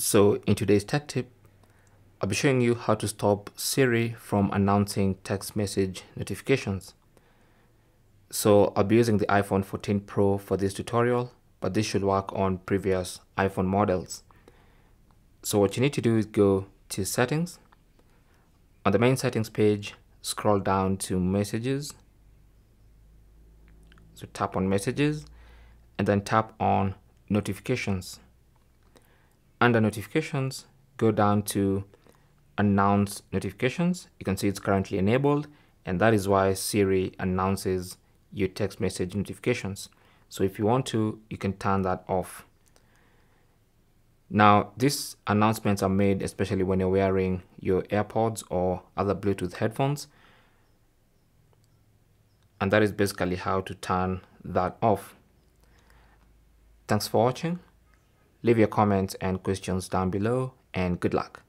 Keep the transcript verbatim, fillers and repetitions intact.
So in today's tech tip, I'll be showing you how to stop Siri from announcing text message notifications. So I'll be using the iPhone fourteen Pro for this tutorial, but this should work on previous iPhone models. So what you need to do is go to settings. On the main settings page, scroll down to messages. So tap on messages and then tap on notifications. Under notifications, go down to announce notifications. You can see it's currently enabled, and that is why Siri announces your text message notifications. So if you want to, you can turn that off. Now, these announcements are made especially when you're wearing your AirPods or other Bluetooth headphones. And that is basically how to turn that off. Thanks for watching. Leave your comments and questions down below, and good luck.